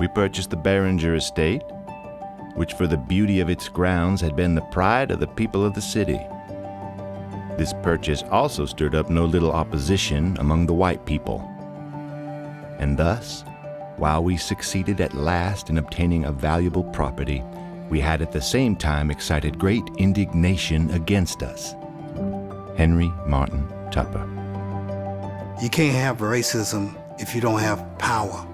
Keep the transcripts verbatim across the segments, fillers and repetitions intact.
we purchased the Beringer Estate, which for the beauty of its grounds had been the pride of the people of the city. This purchase also stirred up no little opposition among the white people. And thus, while we succeeded at last in obtaining a valuable property, we had at the same time excited great indignation against us. Henry Martin Tupper. You can't have racism if you don't have power.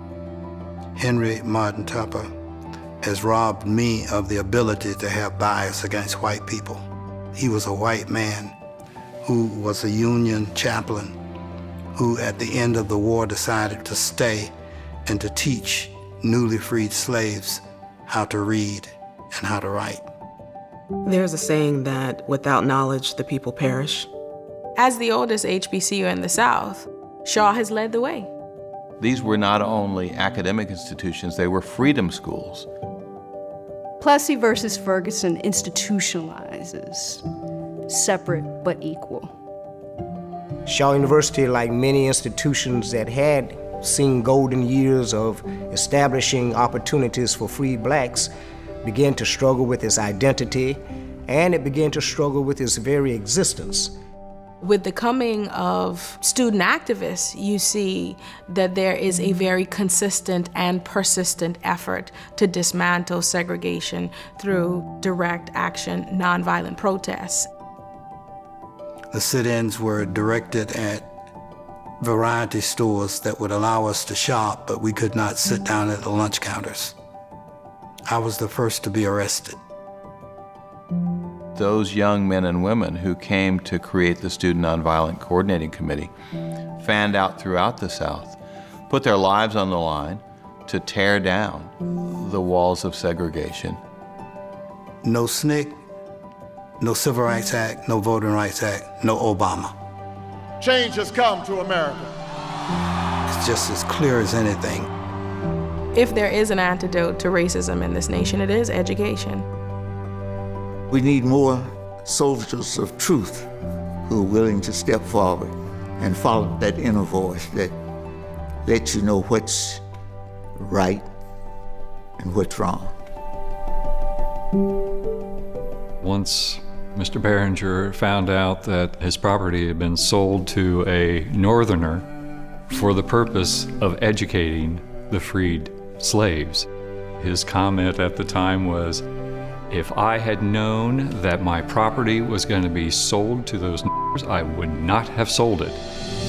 Henry Martin Tupper has robbed me of the ability to have bias against white people. He was a white man who was a Union chaplain, who at the end of the war decided to stay and to teach newly freed slaves how to read and how to write. There's a saying that without knowledge, the people perish. As the oldest H B C U in the South, Shaw has led the way. These were not only academic institutions, they were freedom schools. Plessy versus Ferguson institutionalizes separate but equal. Shaw University, like many institutions that had seen golden years of establishing opportunities for free blacks, began to struggle with its identity, and it began to struggle with its very existence. With the coming of student activists, you see that there is a very consistent and persistent effort to dismantle segregation through direct action, nonviolent protests. The sit-ins were directed at variety stores that would allow us to shop, but we could not sit down at the lunch counters. I was the first to be arrested. Those young men and women who came to create the Student Nonviolent Coordinating Committee, fanned out throughout the South, put their lives on the line to tear down the walls of segregation. No S N C C, no Civil Rights Act, no Voting Rights Act, no Obama. Change has come to America. It's just as clear as anything. If there is an antidote to racism in this nation, it is education. We need more soldiers of truth who are willing to step forward and follow that inner voice that lets you know what's right and what's wrong. Once Mister Beringer found out that his property had been sold to a Northerner for the purpose of educating the freed slaves, his comment at the time was, "If I had known that my property was going to be sold to those n****s, I would not have sold it."